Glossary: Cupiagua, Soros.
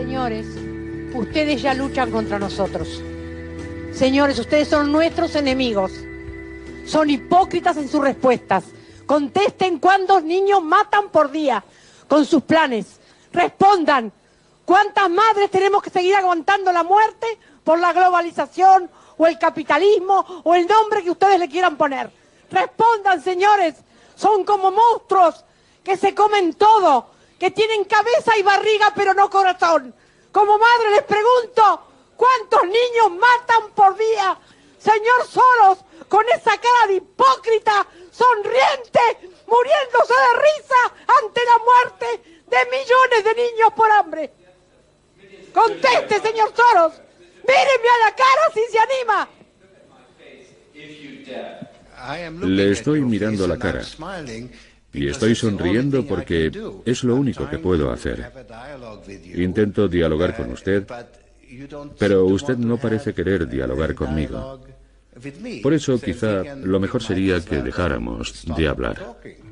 señores, ustedes ya luchan contra nosotros. Señores, ustedes son nuestros enemigos. Son hipócritas en sus respuestas. Contesten cuántos niños matan por día con sus planes. Respondan cuántas madres tenemos que seguir aguantando la muerte por la globalización o el capitalismo o el nombre que ustedes le quieran poner. Respondan, señores. Son como monstruos que se comen todo, que tienen cabeza y barriga pero no corazón. Como madre les pregunto, ¿cuántos niños matan por día? Señor Soros, con esa cara de hipócrita, sonriente, muriéndose de risa ante la muerte de millones de niños por hambre. Conteste, señor Soros. Mírenme a la cara si se anima. Le estoy mirando la cara. Y estoy sonriendo porque es lo único que puedo hacer. Intento dialogar con usted, pero usted no parece querer dialogar conmigo. Por eso quizá lo mejor sería que dejáramos de hablar.